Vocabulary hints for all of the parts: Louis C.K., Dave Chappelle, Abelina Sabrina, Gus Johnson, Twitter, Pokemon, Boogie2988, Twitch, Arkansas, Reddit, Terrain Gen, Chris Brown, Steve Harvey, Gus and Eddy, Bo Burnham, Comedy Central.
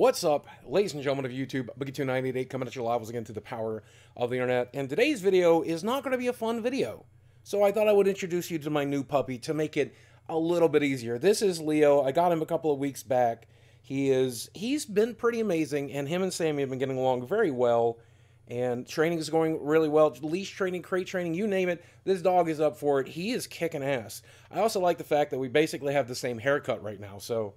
What's up, ladies and gentlemen of YouTube? Boogie2988 coming at you live once again through the power of the internet. And today's video is not going to be a fun video. So I thought I would introduce you to my new puppy to make it a little bit easier. This is Leo. I got him a couple of weeks back. He's been pretty amazing, and him and Sammy have been getting along very well. And training is going really well. Leash training, crate training, you name it. This dog is up for it. He is kicking ass. I also like the fact that we basically have the same haircut right now, so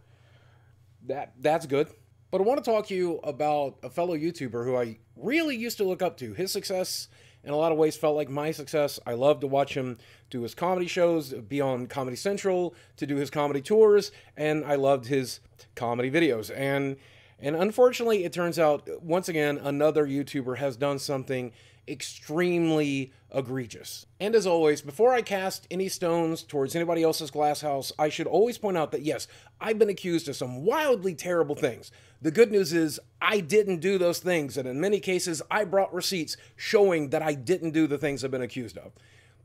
that's good. But I want to talk to you about a fellow YouTuber who I really used to look up to. His success, in a lot of ways, felt like my success. I loved to watch him do his comedy shows, be on Comedy Central, to do his comedy tours, and I loved his comedy videos. And unfortunately, it turns out, once again, another YouTuber has done something extremely egregious. And as always, before I cast any stones towards anybody else's glass house, I should always point out that yes, I've been accused of some wildly terrible things. The good news is I didn't do those things, and in many cases I brought receipts showing that I didn't do the things I've been accused of.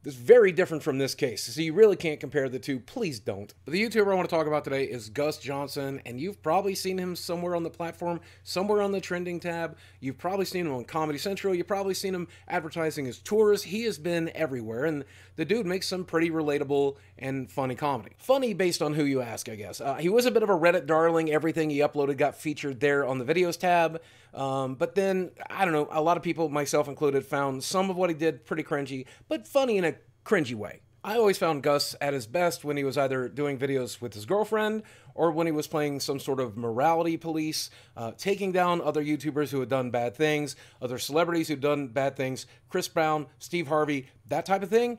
This is very different from this case, so you really can't compare the two. Please don't. The YouTuber I want to talk about today is Gus Johnson, and you've probably seen him somewhere on the platform, somewhere on the trending tab. You've probably seen him on Comedy Central. You've probably seen him advertising his tours. He has been everywhere, and the dude makes some pretty relatable and funny comedy. Funny based on who you ask, I guess. He was a bit of a Reddit darling. Everything he uploaded got featured there on the videos tab. But then, I don't know, a lot of people, myself included, found some of what he did pretty cringy, but funny in a cringy way. I always found Gus at his best when he was either doing videos with his girlfriend or when he was playing some sort of morality police, taking down other YouTubers who had done bad things, other celebrities who'd done bad things, Chris Brown, Steve Harvey, that type of thing.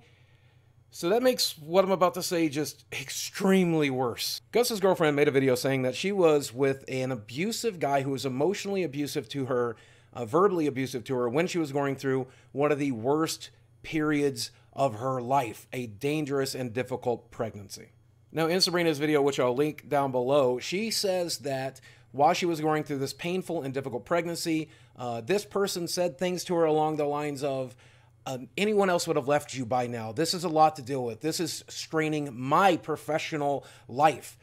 So that makes what I'm about to say just extremely worse. Gus's girlfriend made a video saying that she was with an abusive guy who was emotionally abusive to her, verbally abusive to her, when she was going through one of the worst periods of her life, a dangerous and difficult pregnancy. Now, in Sabrina's video, which I'll link down below, she says that while she was going through this painful and difficult pregnancy, this person said things to her along the lines of, anyone else would have left you by now. This is a lot to deal with. This is straining my professional life.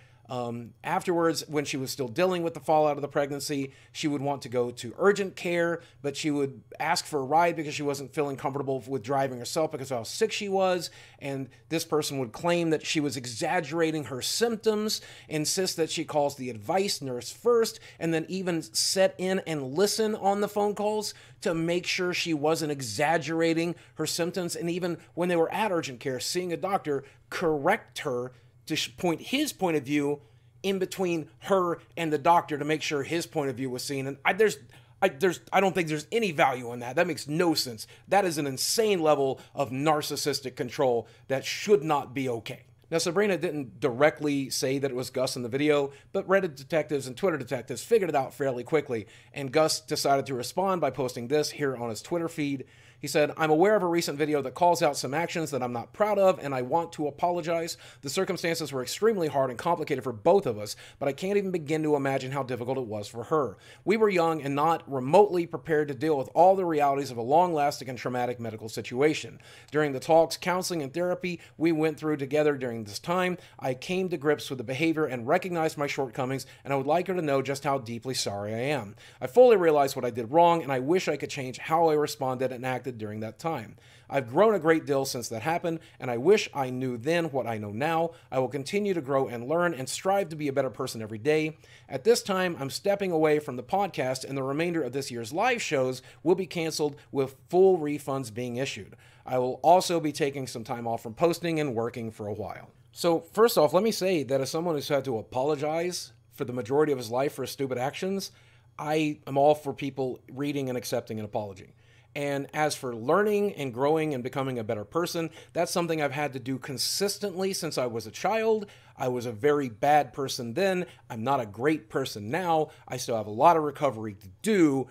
Afterwards, when she was still dealing with the fallout of the pregnancy, she would want to go to urgent care, but she would ask for a ride because she wasn't feeling comfortable with driving herself because of how sick she was. And this person would claim that she was exaggerating her symptoms, insist that she calls the advice nurse first, and then even set in and listen on the phone calls to make sure she wasn't exaggerating her symptoms. And even when they were at urgent care, seeing a doctor, correct her to point his point of view in between her and the doctor to make sure his point of view was seen. And I don't think there's any value in that. That makes no sense. That is an insane level of narcissistic control that should not be okay. Now, Sabrina didn't directly say that it was Gus in the video, but Reddit detectives and Twitter detectives figured it out fairly quickly, and Gus decided to respond by posting this here on his Twitter feed. He said, "I'm aware of a recent video that calls out some actions that I'm not proud of, and I want to apologize. The circumstances were extremely hard and complicated for both of us, but I can't even begin to imagine how difficult it was for her. We were young and not remotely prepared to deal with all the realities of a long-lasting and traumatic medical situation. During the talks, counseling, and therapy we went through together during this time, I came to grips with the behavior and recognized my shortcomings, and I would like her to know just how deeply sorry I am. I fully realize what I did wrong, and I wish I could change how I responded and acted during that time. I've grown a great deal since that happened, and I wish I knew then what I know now. I will continue to grow and learn and strive to be a better person every day. At this time, I'm stepping away from the podcast, and the remainder of this year's live shows will be canceled with full refunds being issued. I will also be taking some time off from posting and working for a while." So first off, let me say that as someone who's had to apologize for the majority of his life for his stupid actions, I am all for people reading and accepting an apology. And as for learning and growing and becoming a better person, that's something I've had to do consistently since I was a child. I was a very bad person then. I'm not a great person now. I still have a lot of recovery to do.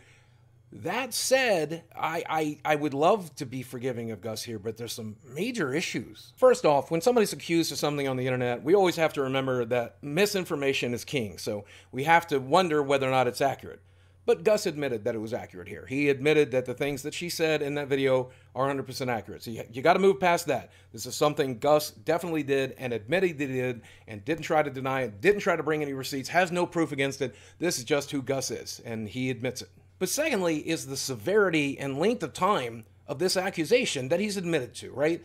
That said, I would love to be forgiving of Gus here, but there's some major issues. First off, when somebody's accused of something on the internet, we always have to remember that misinformation is king. So we have to wonder whether or not it's accurate. But Gus admitted that it was accurate here. He admitted that the things that she said in that video are 100% accurate. So you got to move past that. This is something Gus definitely did and admitted he did and didn't try to deny it, didn't try to bring any receipts, has no proof against it. This is just who Gus is, and he admits it. But secondly is the severity and length of time of this accusation that he's admitted to, right?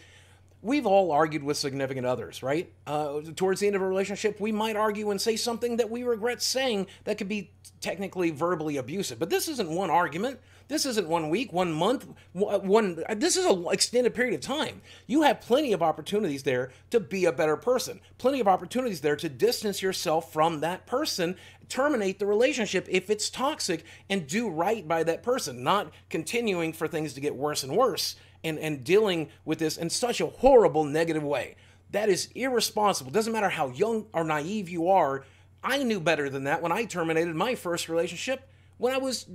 We've all argued with significant others, right? Towards the end of a relationship, we might argue and say something that we regret saying that could be technically verbally abusive. But this isn't one argument. This isn't 1 week, 1 month, this is an extended period of time. You have plenty of opportunities there to be a better person, plenty of opportunities there to distance yourself from that person, terminate the relationship if it's toxic, and do right by that person, not continuing for things to get worse and worse and dealing with this in such a horrible, negative way. That is irresponsible. Doesn't matter how young or naive you are. I knew better than that when I terminated my first relationship when I was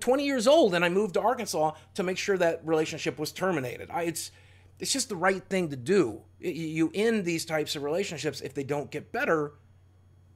20 years old and I moved to Arkansas to make sure that relationship was terminated. It's just the right thing to do. You end these types of relationships if they don't get better,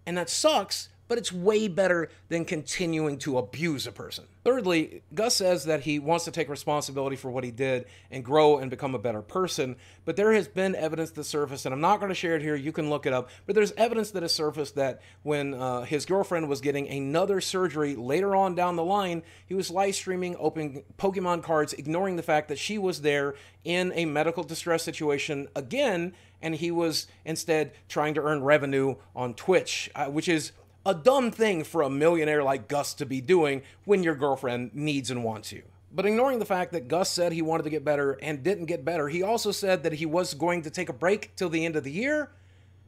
and that sucks, but it's way better than continuing to abuse a person. Thirdly, Gus says that he wants to take responsibility for what he did and grow and become a better person, but there has been evidence that surfaced, and I'm not going to share it here, you can look it up, but there's evidence that has surfaced that when his girlfriend was getting another surgery later on down the line, he was live streaming opening Pokemon cards, ignoring the fact that she was there in a medical distress situation again, and he was instead trying to earn revenue on Twitch, which is a dumb thing for a millionaire like Gus to be doing when your girlfriend needs and wants you. But ignoring the fact that Gus said he wanted to get better and didn't get better, he also said that he was going to take a break till the end of the year,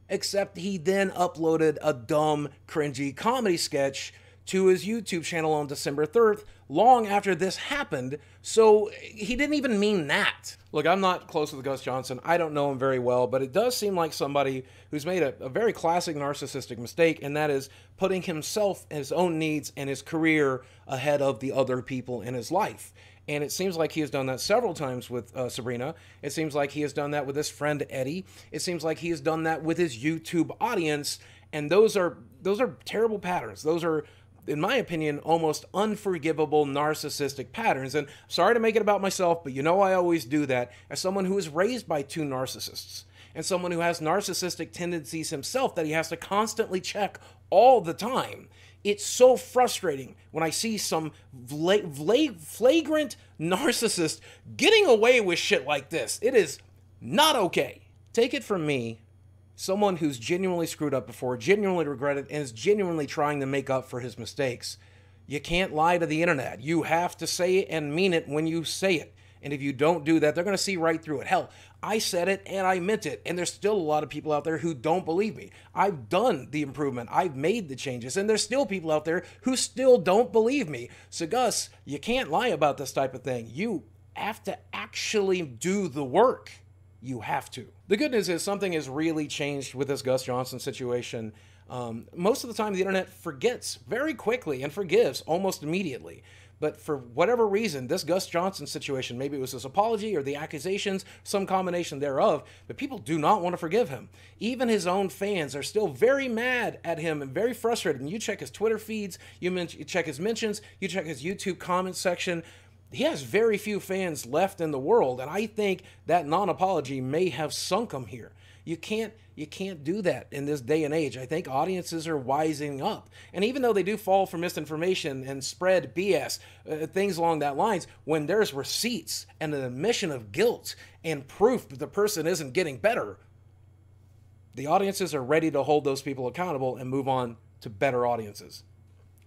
except he then uploaded a dumb, cringy comedy sketch to his YouTube channel on December 3rd, long after this happened, so he didn't even mean that. Look, I'm not close with Gus Johnson. I don't know him very well, but it does seem like somebody who's made a very classic narcissistic mistake, and that is putting himself, his own needs, and his career ahead of the other people in his life. And it seems like he has done that several times with Sabrina. It seems like he has done that with his friend Eddie. It seems like he has done that with his YouTube audience, and those are terrible patterns. Those are, in my opinion, almost unforgivable narcissistic patterns. And sorry to make it about myself, but you know I always do that as someone who was raised by two narcissists and someone who has narcissistic tendencies himself that he has to constantly check all the time. It's so frustrating when I see some flagrant narcissist getting away with shit like this. It is not okay. Take it from me, someone who's genuinely screwed up before, genuinely regretted, and is genuinely trying to make up for his mistakes. You can't lie to the internet. You have to say it and mean it when you say it. And if you don't do that, they're going to see right through it. Hell, I said it and I meant it. And there's still a lot of people out there who don't believe me. I've done the improvement. I've made the changes. And there's still people out there who still don't believe me. So Gus, you can't lie about this type of thing. You have to actually do the work. You have to. The good news is something has really changed with this Gus Johnson situation. Most of the time, the internet forgets very quickly and forgives almost immediately. But for whatever reason, this Gus Johnson situation, maybe it was his apology or the accusations, some combination thereof, but people do not want to forgive him. Even his own fans are still very mad at him and very frustrated. And you check his Twitter feeds, you check his mentions, you check his YouTube comments section. He has very few fans left in the world, and I think that non-apology may have sunk him here. You can't do that in this day and age. I think audiences are wising up. And even though they do fall for misinformation and spread BS, things along that lines, when there's receipts and an admission of guilt and proof that the person isn't getting better, the audiences are ready to hold those people accountable and move on to better audiences.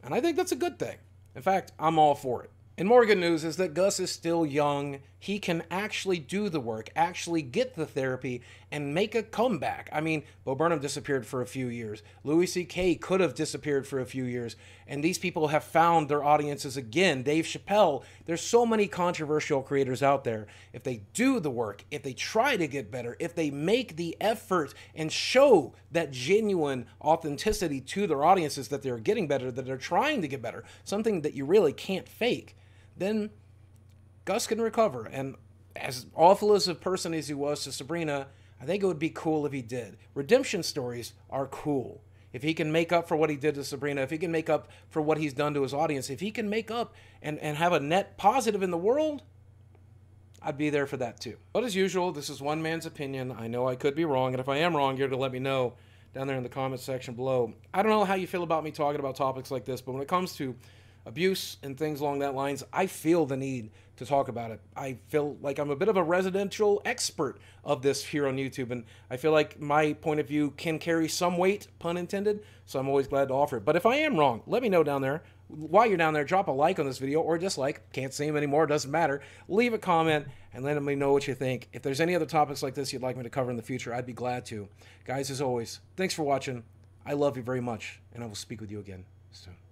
And I think that's a good thing. In fact, I'm all for it. And more good news is that Gus is still young. He can actually do the work, actually get the therapy, and make a comeback. I mean, Bo Burnham disappeared for a few years. Louis C.K. could have disappeared for a few years. And these people have found their audiences again. Dave Chappelle. There's so many controversial creators out there. If they do the work, if they try to get better, if they make the effort and show that genuine authenticity to their audiences, that they're getting better, that they're trying to get better, something that you really can't fake, then Gus can recover. And as awful as a person as he was to Sabrina, I think it would be cool if he did. Redemption stories are cool. if he can make up for what he did to Sabrina, if he can make up for what he's done to his audience, if he can make up and have a net positive in the world, I'd be there for that too. But as usual, this is one man's opinion. I know I could be wrong, and if I am wrong, you're to let me know down there in the comments section below. I don't know how you feel about me talking about topics like this, but when it comes to abuse and things along that lines, I feel the need to talk about it. I feel like I'm a bit of a residential expert of this here on YouTube, and I feel like my point of view can carry some weight, pun intended, so I'm always glad to offer it. But if I am wrong, let me know down there. While you're down there, drop a like on this video or dislike. Can't see him anymore, doesn't matter. Leave a comment and let me know what you think. If there's any other topics like this you'd like me to cover in the future, I'd be glad to. Guys, as always, thanks for watching. I love you very much, and I will speak with you again soon.